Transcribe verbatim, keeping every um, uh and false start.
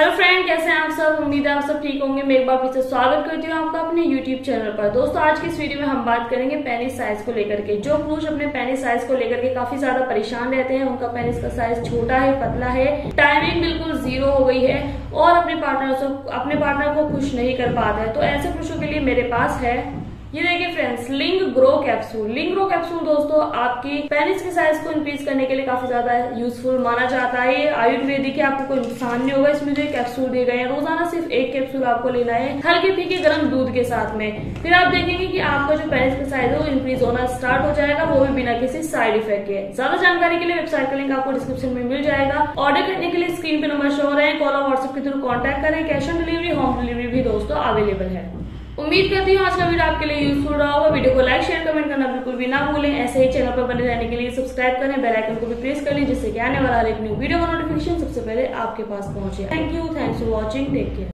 Hello friend, कैसे हैं आप सब। उम्मीद है आप सब ठीक होंगे। मैं एक बार फिर से स्वागत करती हूँ आपका अपने यूट्यूब चैनल पर। दोस्तों, आज की इस वीडियो में हम बात करेंगे पेनिस साइज को लेकर के। जो पुरुष अपने पेनिस साइज को लेकर के काफी ज्यादा परेशान रहते हैं, उनका पेनिस का साइज छोटा है, पतला है, टाइमिंग बिल्कुल जीरो हो गई है और अपने पार्टनर अपने पार्टनर को खुश नहीं कर पाता है, तो ऐसे पुरुषों के लिए मेरे पास है ये देखिए फ्रेंड्स, लिंग ग्रो कैप्सूल। लिंग ग्रो कैप्सूल दोस्तों आपकी पेनिस के साइज को इंक्रीज करने के लिए काफी ज्यादा यूजफुल माना जाता है। आयुर्वेदिक है, आपको कोई नुकसान नहीं होगा। इसमें जो कैप्सूल दिए गए हैं, रोजाना सिर्फ एक कैप्सूल आपको लेना है हल्के फीके गर्म दूध के साथ में। फिर आप देखेंगे कि आपका जो पेनिस का साइज है वो इंक्रीज होना स्टार्ट हो जाएगा, वो भी बिना किसी साइड इफेक्ट के। ज्यादा जानकारी के लिए वेबसाइट का लिंक आपको डिस्क्रिप्शन में मिल जाएगा। ऑर्डर करने के लिए स्क्रीन पे नंबर शो हो रहे हैं, कॉल और व्हाट्सएप के थ्रू कॉन्टैक्ट करें। Cash on delivery, home delivery भी दोस्तों अवेलेबल है। उम्मीद करती हूँ आज का वीडियो आपके लिए यूजफुल रहा होगा। वीडियो को लाइक शेयर कमेंट करना बिल्कुल भी ना भूलें। ऐसे ही चैनल पर बने रहने के लिए सब्सक्राइब करें, बेल आइकन को भी प्रेस कर लें, जिससे कि आने वाला हर एक न्यू वीडियो का नोटिफिकेशन सबसे पहले आपके पास पहुंचे। Thank you, thanks for watching, take care.